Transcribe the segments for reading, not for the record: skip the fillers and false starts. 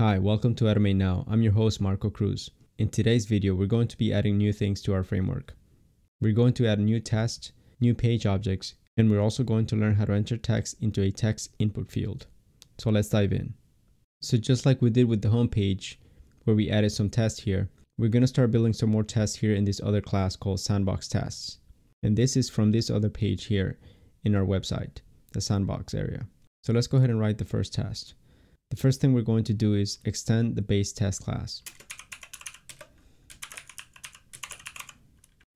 Hi, welcome to AutomateNow. I'm your host, Marco Cruz. In today's video, we're going to be adding new things to our framework. We're going to add new tasks, new page objects, and we're also going to learn how to enter text into a text input field. So let's dive in. So just like we did with the home page, where we added some tests here, we're going to start building some more tests here in this other class called SandboxTests. And this is from this other page here in our website, the sandbox area. So let's go ahead and write the first test. The first thing we're going to do is extend the base test class.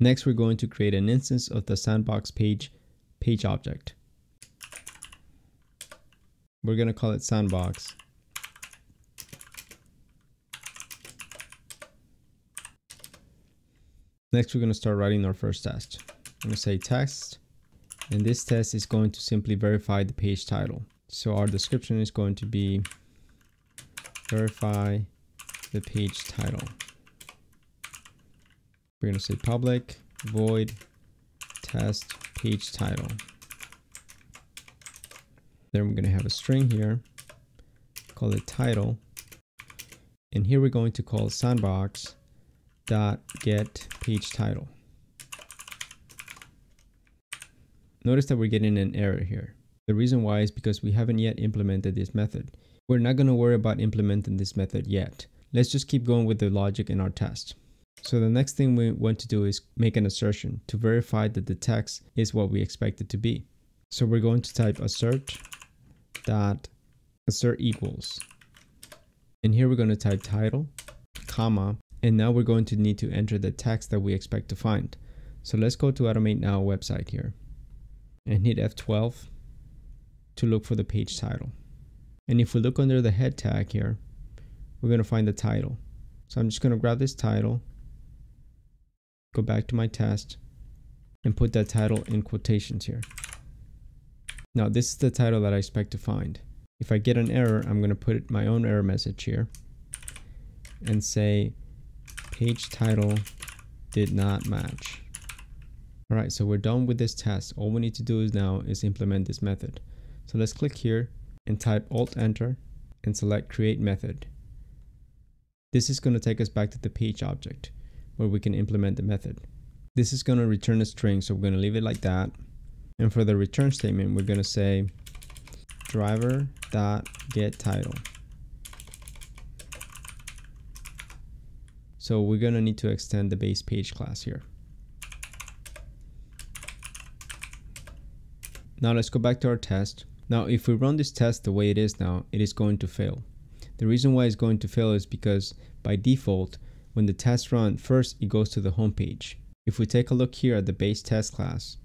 Next, we're going to create an instance of the sandbox page object. We're going to call it sandbox. Next, we're going to start writing our first test. I'm going to say text, and this test is going to simply verify the page title. So our description is going to be verify the page title. We're going to say public void test page title. Then we're going to have a string here, call it title. And here we're going to call sandbox.getPageTitle. Notice that we're getting an error here. The reason why is because we haven't yet implemented this method. We're not going to worry about implementing this method yet. Let's just keep going with the logic in our test. So the next thing we want to do is make an assertion to verify that the text is what we expect it to be. So we're going to type assert equals. And here we're going to type title, comma, and now we're going to need to enter the text that we expect to find. So let's go to AutomateNow website here and hit F12 to look for the page title. And if we look under the head tag here, we're going to find the title. So I'm just going to grab this title, go back to my test, and put that title in quotations here. Now this is the title that I expect to find. If I get an error, I'm going to put my own error message here and say, page title did not match. All right, so we're done with this test. All we need to do is now is implement this method. So let's click here and type Alt Enter and select Create Method. This is going to take us back to the page object where we can implement the method. This is going to return a string, so we're going to leave it like that. And for the return statement, we're going to say driver.getTitle. So we're going to need to extend the base page class here. Now let's go back to our test. Now if we run this test the way it is now, it is going to fail. The reason why it's going to fail is because by default, when the test runs, first it goes to the home page. If we take a look here at the base test class,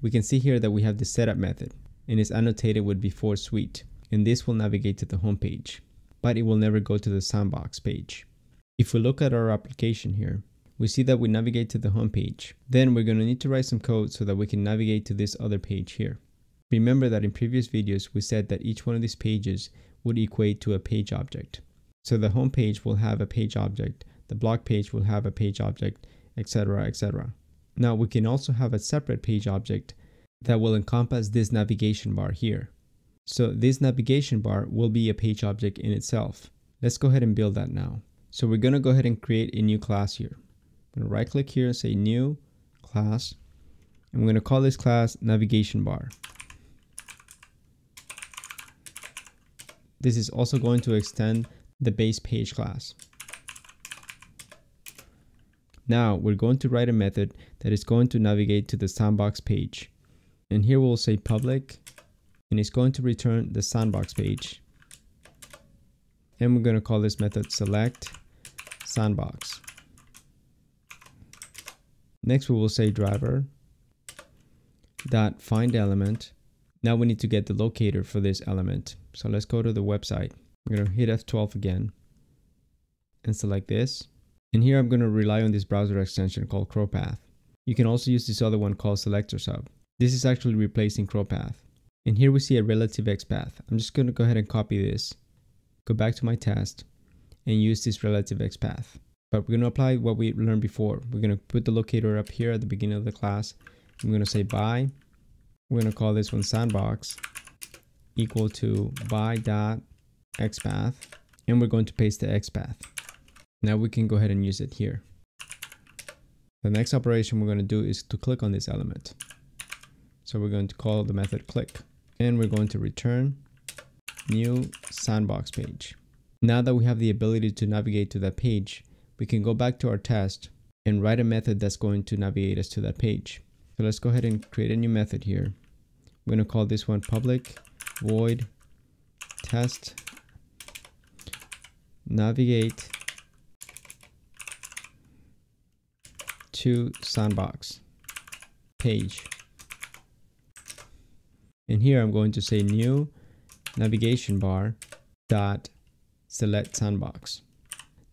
we can see here that we have the setup method and it's annotated with before suite, and this will navigate to the home page, but it will never go to the sandbox page. If we look at our application here, we see that we navigate to the home page. Then we're going to need to write some code so that we can navigate to this other page here. Remember that in previous videos, we said that each one of these pages would equate to a page object. So the home page will have a page object, the blog page will have a page object, etc., etc. Now we can also have a separate page object that will encompass this navigation bar here. So this navigation bar will be a page object in itself. Let's go ahead and build that now. So we're going to go ahead and create a new class here. I'm going to right click here and say new class. I'm going to call this class navigation bar. This is also going to extend the base page class. Now we're going to write a method that is going to navigate to the sandbox page. And here we'll say public, and it's going to return the sandbox page. And we're going to call this method select sandbox. Next, we will say driver dot find element. Now we need to get the locator for this element. So let's go to the website. I'm going to hit F12 again and select this. And here I'm going to rely on this browser extension called ChromePath. You can also use this other one called SelectorHub. This is actually replacing ChromePath. And here we see a relative XPath. I'm just going to go ahead and copy this. Go back to my test and use this relative X path. But we're going to apply what we learned before. We're going to put the locator up here at the beginning of the class. I'm going to say by. We're going to call this one sandbox equal to by dot X path and we're going to paste the XPath. Now we can go ahead and use it here. The next operation we're going to do is to click on this element. So we're going to call the method click, and we're going to return new sandbox page. Now that we have the ability to navigate to that page, we can go back to our test and write a method that's going to navigate us to that page. So let's go ahead and create a new method here. We're going to call this one public void test navigate to sandbox page. And here I'm going to say new navigation bar dot select sandbox.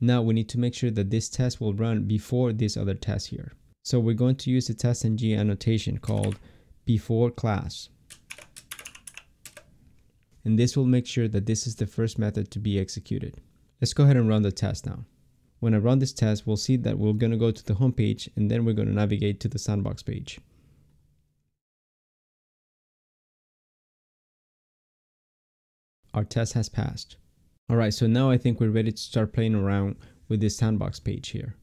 Now we need to make sure that this test will run before this other test here. So we're going to use the testNG annotation called before class. And this will make sure that this is the first method to be executed. Let's go ahead and run the test now. When I run this test, we'll see that we're going to go to the home page, and then we're going to navigate to the sandbox page. Our test has passed. Alright, so now I think we're ready to start playing around with this sandbox page here.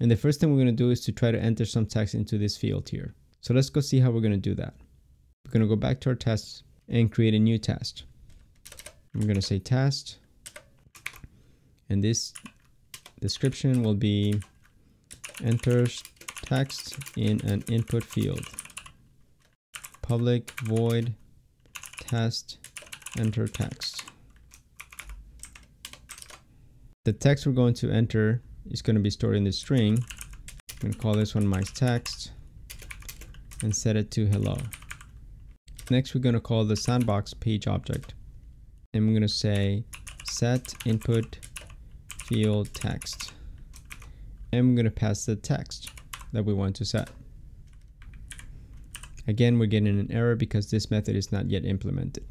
And the first thing we're going to do is to try to enter some text into this field here. So let's go see how we're going to do that. We're going to go back to our tests and create a new test. I'm going to say test, and this description will be enters text in an input field. Public void test enter text. The text we're going to enter is going to be stored in the string. I'm going to call this one my text and set it to hello. Next, we're going to call the sandbox page object, and we're going to say set input field text, and we're going to pass the text that we want to set. Again, we're getting an error because this method is not yet implemented.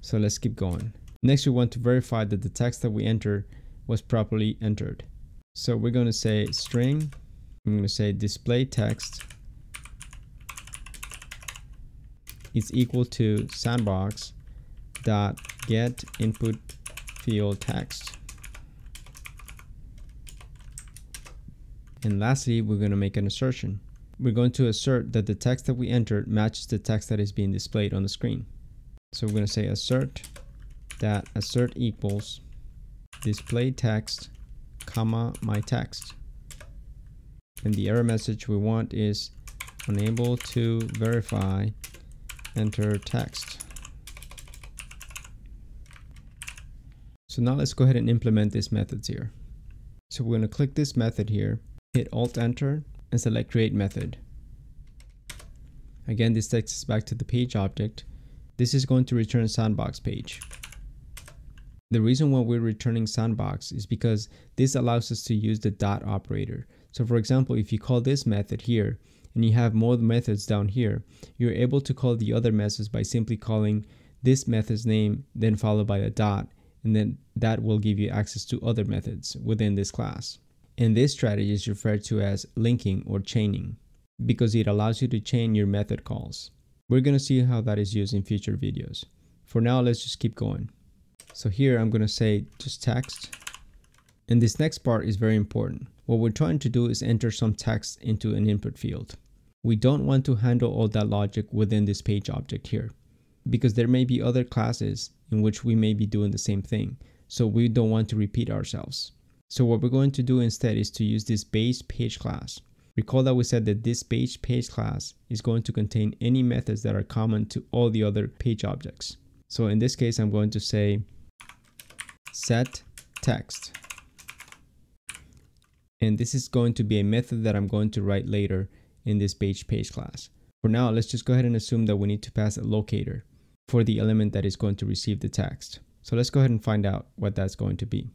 So let's keep going. Next, we want to verify that the text that we enter was properly entered. So we're going to say string, I'm going to say display text is equal to sandbox dot get input field text. And lastly, we're going to make an assertion. We're going to assert that the text that we entered matches the text that is being displayed on the screen. So we're going to say assert that assert equals display text, comma, my text. And the error message we want is unable to verify enter text. So now let's go ahead and implement these methods here. So we're going to click this method here, hit Alt Enter, and select create method. Again, this takes us back to the page object. This is going to return sandbox page. The reason why we're returning sandbox is because this allows us to use the dot operator. So for example, if you call this method here and you have more methods down here, you're able to call the other methods by simply calling this method's name, then followed by a dot, and then that will give you access to other methods within this class. And this strategy is referred to as linking or chaining because it allows you to chain your method calls. We're going to see how that is used in future videos. For now, let's just keep going. So here I'm going to say just text. And this next part is very important. What we're trying to do is enter some text into an input field. We don't want to handle all that logic within this page object here because there may be other classes in which we may be doing the same thing. So we don't want to repeat ourselves. So what we're going to do instead is to use this base page class. Recall that we said that this page class is going to contain any methods that are common to all the other page objects. So in this case, I'm going to say set text. And this is going to be a method that I'm going to write later in this page class. For now, let's just go ahead and assume that we need to pass a locator for the element that is going to receive the text. So let's go ahead and find out what that's going to be.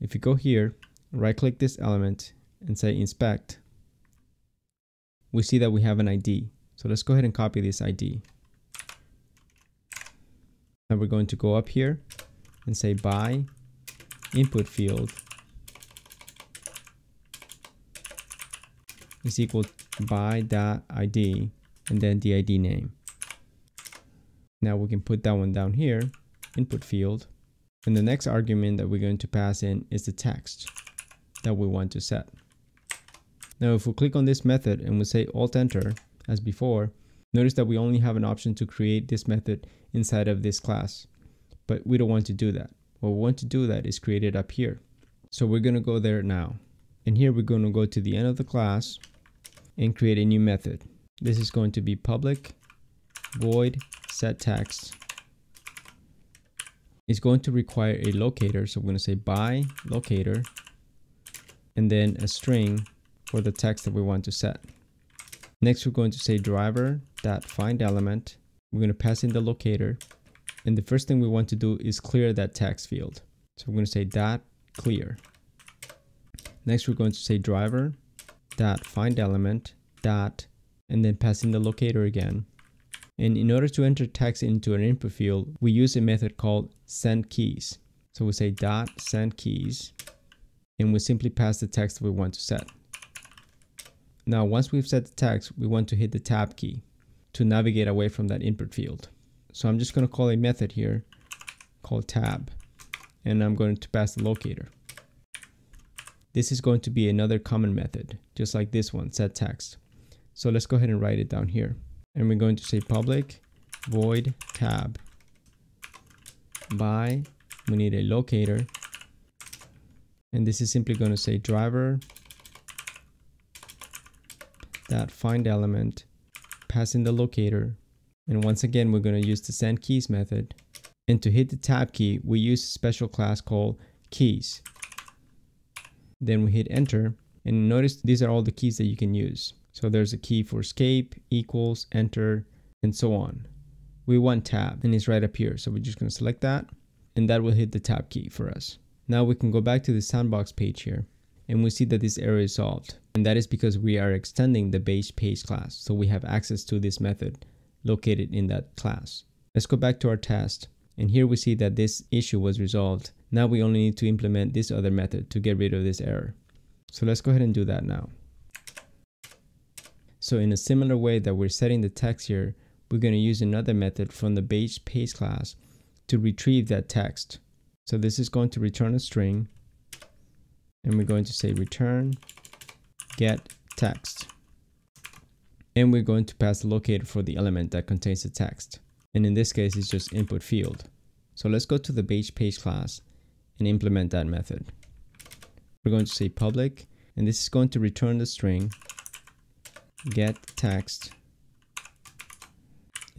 If you go here, right click this element and say inspect, we see that we have an ID. So let's go ahead and copy this ID. Now we're going to go up here and say by input field is equal by that ID and then the ID name. Now we can put that one down here, input field, And the next argument that we're going to pass in is the text that we want to set. Now, if we click on this method and we say Alt-Enter as before, notice that we only have an option to create this method inside of this class, but we don't want to do that. What we want to do that is create it up here. So we're going to go there now. And here we're going to go to the end of the class and create a new method. This is going to be public void setText. It's going to require a locator, so we're going to say by locator and then a string for the text that we want to set. Next, we're going to say driver.findElement. We're going to pass in the locator. And the first thing we want to do is clear that text field. So we're going to say .clear. Next, we're going to say driver.findElement. And then pass in the locator again. And in order to enter text into an input field, we use a method called sendKeys. So we say .sendKeys. And we simply pass the text that we want to set. Now, once we've set the text, we want to hit the tab key to navigate away from that input field. So I'm just going to call a method here called tab, and I'm going to pass the locator. This is going to be another common method, just like this one, set text. So let's go ahead and write it down here. And we're going to say public void tab by, we need a locator. And this is simply going to say driver that find element, pass in the locator, and once again we're going to use the sendKeys method. And to hit the tab key, we use a special class called keys. Then we hit enter, and notice these are all the keys that you can use. So there's a key for escape, equals, enter, and so on. We want tab, and it's right up here, so we're just going to select that, and that will hit the tab key for us. Now we can go back to the sandbox page here, and we see that this error is solved. And that is because we are extending the base page class. So we have access to this method located in that class. Let's go back to our test. And here we see that this issue was resolved. Now we only need to implement this other method to get rid of this error. So let's go ahead and do that now. So in a similar way that we're setting the text here, we're going to use another method from the base page class to retrieve that text. So this is going to return a string. And we're going to say return getText. And we're going to pass the locator for the element that contains the text. And in this case, it's just input field. So let's go to the base page class and implement that method. We're going to say public, and this is going to return the string getText.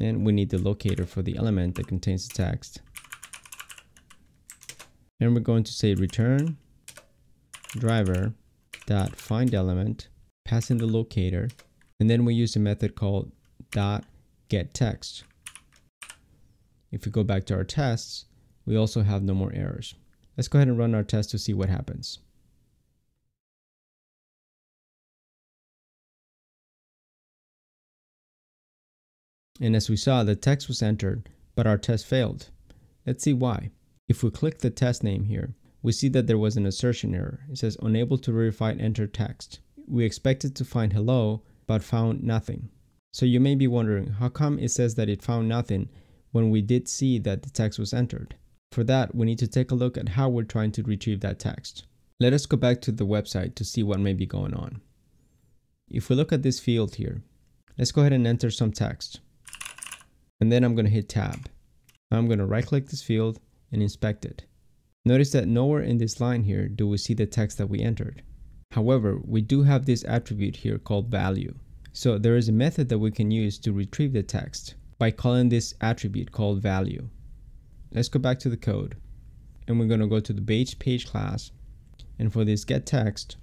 And we need the locator for the element that contains the text. And we're going to say return driver.findElement, pass in the locator, and then we use a method called .getText. If we go back to our tests, we also have no more errors. Let's go ahead and run our test to see what happens. And as we saw, the text was entered, but our test failed. Let's see why. If we click the test name here, we see that there was an assertion error. It says unable to verify enter text. We expected to find hello, but found nothing. So you may be wondering, how come it says that it found nothing when we did see that the text was entered? For that, we need to take a look at how we're trying to retrieve that text. Let us go back to the website to see what may be going on. If we look at this field here, let's go ahead and enter some text. And then I'm going to hit tab. I'm going to right click this field and inspect it. Notice that nowhere in this line here do we see the text that we entered. However, we do have this attribute here called value. So there is a method that we can use to retrieve the text by calling this attribute called value. Let's go back to the code, and we're going to go to the base page class, and for this getText,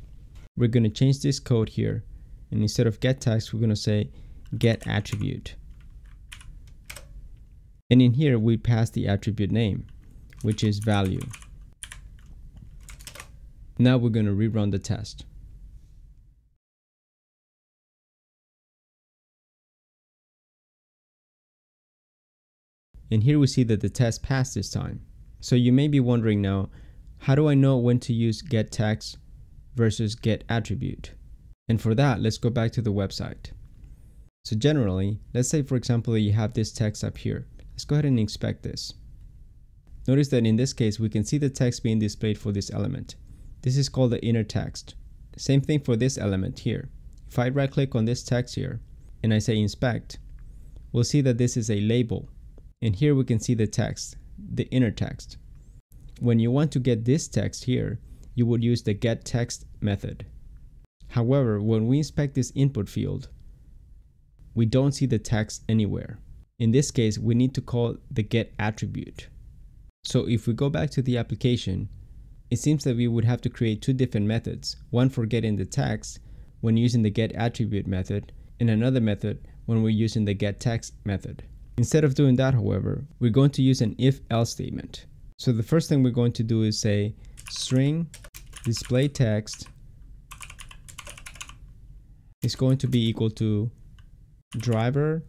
we're going to change this code here, and instead of getText, we're going to say getAttribute. And in here, we pass the attribute name, which is value. Now we're going to rerun the test. And here we see that the test passed this time. So you may be wondering now, how do I know when to use getText versus getAttribute? And for that, let's go back to the website. So generally, let's say for example, you have this text up here. Let's go ahead and inspect this. Notice that in this case, we can see the text being displayed for this element. This is called the inner text. Same thing for this element here. If I right click on this text here and I say inspect, we'll see that this is a label. And here we can see the text, the inner text. When you want to get this text here, you would use the getText method. However, when we inspect this input field, we don't see the text anywhere. In this case, we need to call the getAttribute. So if we go back to the application, it seems that we would have to create two different methods, one for getting the text when using the getAttribute method, and another method when we're using the getText method. Instead of doing that, however, we're going to use an if-else statement. So the first thing we're going to do is say string displayText is going to be equal to driver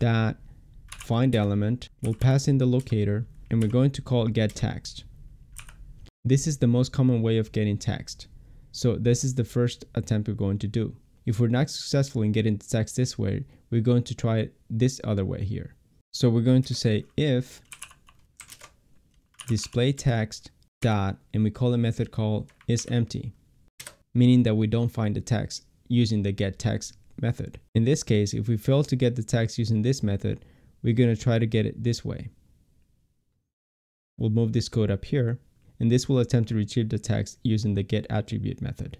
dot find element. We'll pass in the locator and we're going to call getText. This is the most common way of getting text. So this is the first attempt we're going to do. If we're not successful in getting the text this way, we're going to try it this other way here. So we're going to say if display text dot, and we call a method called isEmpty, meaning that we don't find the text using the getText method. In this case, if we fail to get the text using this method, we're going to try to get it this way. We'll move this code up here, and this will attempt to retrieve the text using the getAttribute method.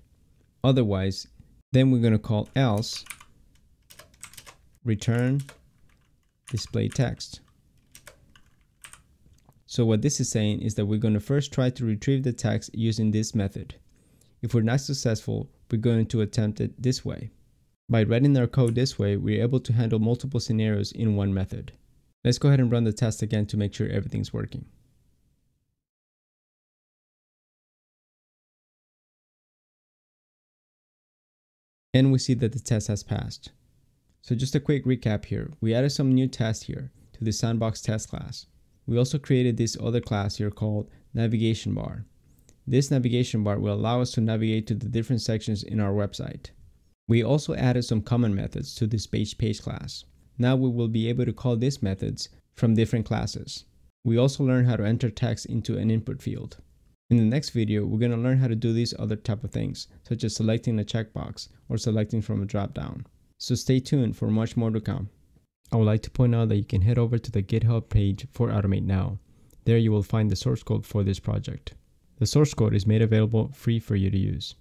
Otherwise, then we're going to call else return display text. So what this is saying is that we're going to first try to retrieve the text using this method. If we're not successful, we're going to attempt it this way. By writing our code this way, we're able to handle multiple scenarios in one method. Let's go ahead and run the test again to make sure everything's working. And we see that the test has passed. So just a quick recap here. We added some new tests here to the SandboxTests class. We also created this other class here called Navigation Bar. This navigation bar will allow us to navigate to the different sections in our website. We also added some common methods to this PagePage class. Now we will be able to call these methods from different classes. We also learned how to enter text into an input field. In the next video, we're going to learn how to do these other type of things, such as selecting a checkbox or selecting from a drop-down. So stay tuned for much more to come. I would like to point out that you can head over to the GitHub page for AutomateNow. There you will find the source code for this project. The source code is made available free for you to use.